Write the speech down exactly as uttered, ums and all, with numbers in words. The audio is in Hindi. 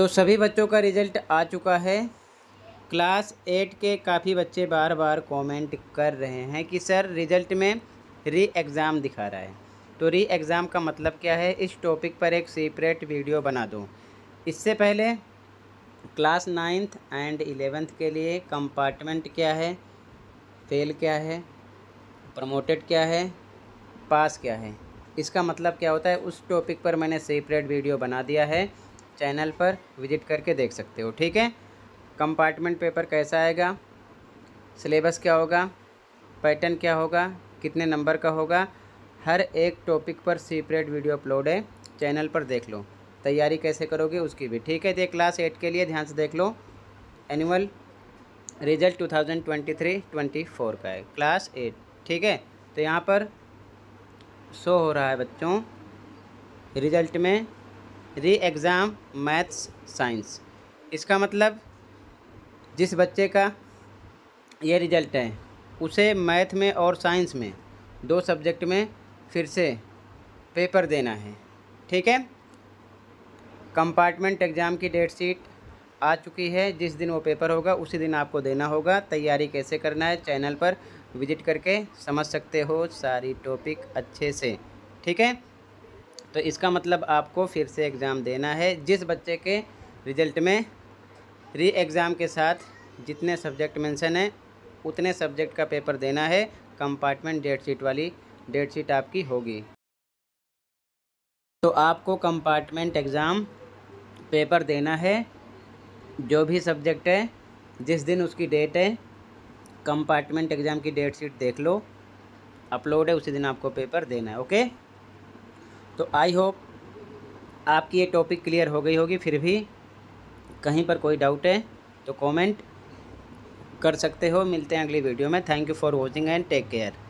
तो सभी बच्चों का रिज़ल्ट आ चुका है। क्लास एट के काफ़ी बच्चे बार बार कमेंट कर रहे हैं कि सर रिज़ल्ट में री एग्ज़ाम दिखा रहा है, तो री एग्ज़ाम का मतलब क्या है, इस टॉपिक पर एक सेपरेट वीडियो बना दो। इससे पहले क्लास नाइन्थ एंड इलेवेंथ के लिए कंपार्टमेंट क्या है, फेल क्या है, प्रमोटेड क्या है, पास क्या है, इसका मतलब क्या होता है, उस टॉपिक पर मैंने सेपरेट वीडियो बना दिया है, चैनल पर विजिट करके देख सकते हो। ठीक है, कंपार्टमेंट पेपर कैसा आएगा, सिलेबस क्या होगा, पैटर्न क्या होगा, कितने नंबर का होगा, हर एक टॉपिक पर सेपरेट वीडियो अपलोड है, चैनल पर देख लो। तैयारी कैसे करोगे उसकी भी। ठीक है, ये क्लास एट के लिए ध्यान से देख लो। Annual result two thousand twenty three twenty four का है, क्लास एट। ठीक है, तो यहाँ पर शो हो रहा है बच्चों रिज़ल्ट में री एग्ज़ाम मैथ्स साइंस। इसका मतलब जिस बच्चे का ये रिज़ल्ट है उसे मैथ में और साइंस में दो सब्जेक्ट में फिर से पेपर देना है। ठीक है, कंपार्टमेंट एग्ज़ाम की डेट शीट आ चुकी है, जिस दिन वो पेपर होगा उसी दिन आपको देना होगा। तैयारी कैसे करना है चैनल पर विजिट करके समझ सकते हो सारी टॉपिक अच्छे से। ठीक है, तो इसका मतलब आपको फिर से एग्ज़ाम देना है। जिस बच्चे के रिज़ल्ट में री एग्ज़ाम के साथ जितने सब्जेक्ट मेंशन हैं उतने सब्जेक्ट का पेपर देना है। कंपार्टमेंट डेट शीट वाली डेट शीट आपकी होगी, तो आपको कंपार्टमेंट एग्ज़ाम पेपर देना है। जो भी सब्जेक्ट है, जिस दिन उसकी डेट है, कंपार्टमेंट एग्ज़ाम की डेट शीट देख लो, अपलोड है, उसी दिन आपको पेपर देना है। ओके, तो आई होप आपकी ये टॉपिक क्लियर हो गई होगी। फिर भी कहीं पर कोई डाउट है तो कमेंट कर सकते हो। मिलते हैं अगली वीडियो में। Thank you for watching and take care.